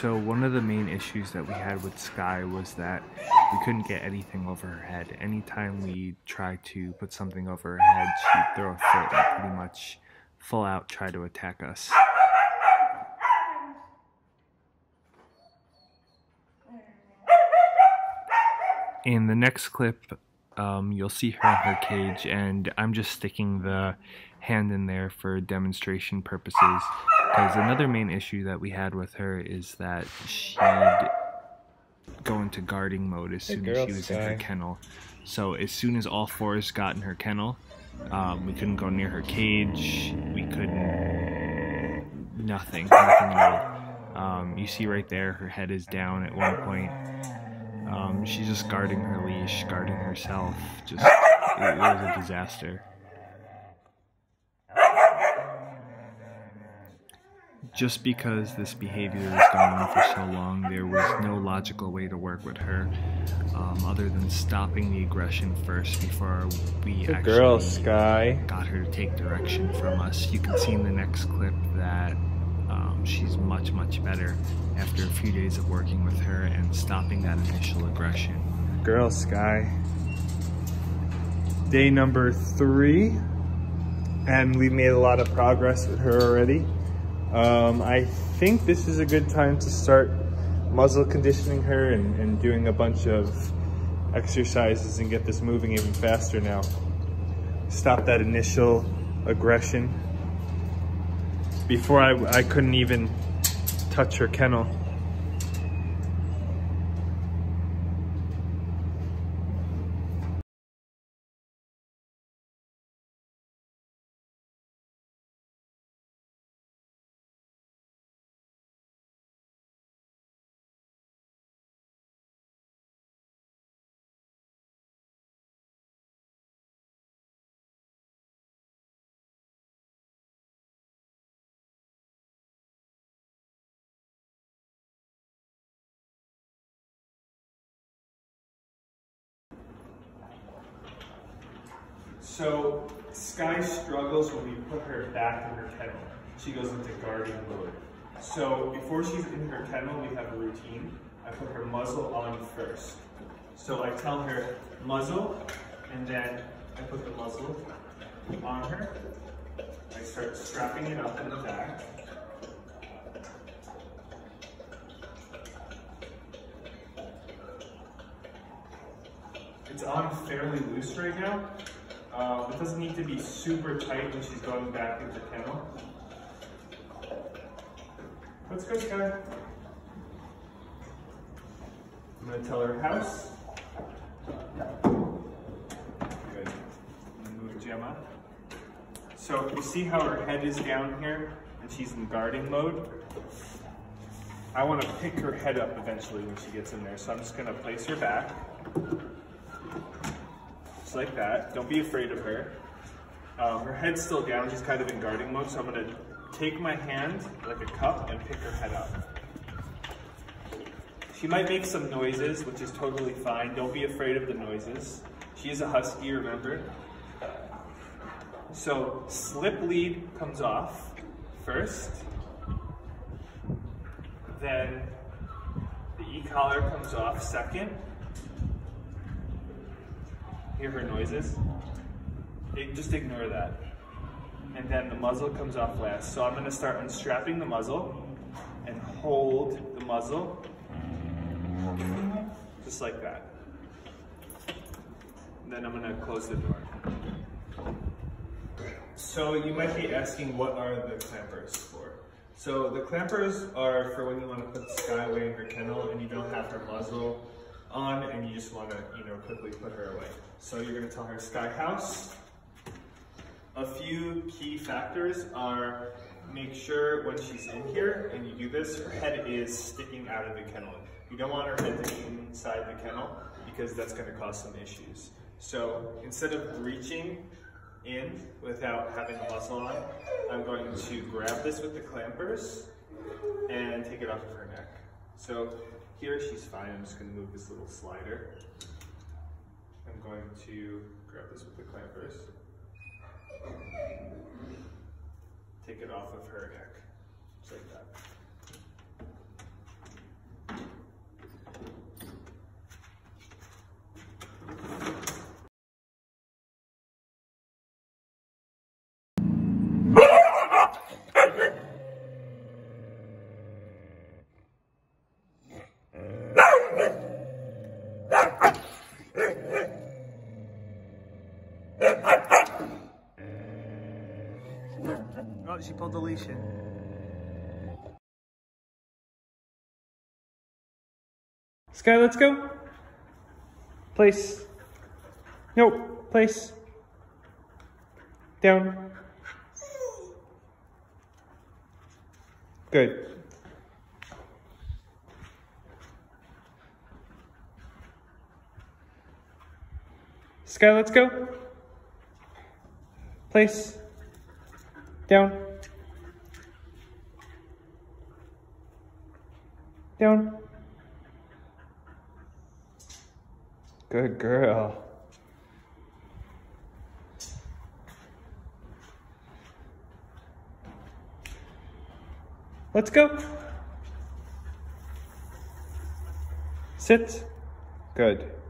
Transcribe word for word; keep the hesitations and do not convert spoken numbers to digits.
So one of the main issues that we had with Skye was that we couldn't get anything over her head. Anytime we tried to put something over her head, she'd throw a fit and pretty much full out try to attack us. In the next clip, um, you'll see her in her cage, and I'm just sticking the hand in there for demonstration purposes, because another main issue that we had with her is that she'd go into guarding mode as soon as she was in her kennel. So as soon as all fours got in her kennel, um, we couldn't go near her cage, we couldn't... nothing, nothing at all. Um, you see right there, her head is down at one point. Um, she's just guarding her leash, guarding herself. Just, it, it was a disaster. Just because this behavior was going on for so long, there was no logical way to work with her, um, other than stopping the aggression first before we Good actually girl, Skye. got her to take direction from us. You can see in the next clip that Um, she's much, much better after a few days of working with her and stopping that initial aggression. Girl, Skye. Day number three, and we've made a lot of progress with her already. Um, I think this is a good time to start muzzle conditioning her and, and doing a bunch of exercises and get this moving even faster now. Stop that initial aggression. Before I, I couldn't even touch her kennel. So Skye struggles when we put her back in her kennel. She goes into guarding mode. So before she's in her kennel, we have a routine. I put her muzzle on first. So I tell her muzzle, and then I put the muzzle on her. I start strapping it up in the back. It's on fairly loose right now. Uh, it doesn't need to be super tight when she's going back into the kennel. Let's go, Skye. I'm going to tell her house. Good. And move Gemma. So you see how her head is down here and she's in guarding mode? I want to pick her head up eventually when she gets in there, so I'm just going to place her back. Like that. Don't be afraid of her. Um, her head's still down. She's kind of in guarding mode, so I'm going to take my hand like a cup and pick her head up. She might make some noises, which is totally fine. Don't be afraid of the noises. She is a husky, remember? So slip lead comes off first. Then the e-collar comes off second. Hear her noises, just ignore that. And then the muzzle comes off last. So I'm gonna start unstrapping the muzzle and hold the muzzle, just like that. And then I'm gonna close the door. So you might be asking, what are the clampers for? So the clampers are for when you wanna put Skye away in her kennel and you don't have her muzzle on and you just want to, you know, quickly put her away. So you're going to tell her Skye house. A few key factors are, make sure when she's in here and you do this, her head is sticking out of the kennel. You don't want her head to be inside the kennel because that's going to cause some issues. So instead of reaching in without having a muzzle on, I'm going to grab this with the clampers and take it off of her neck. So here she's fine. I'm just going to move this little slider. I'm going to grab this with the clampers. Take it off of her neck, just like that. forgot she pulled the leash in. Skye, let's go. Place. Nope. Place. Down. Good. Skye, let's go. Place. Down. Down. Good girl. Let's go. Sit. Good.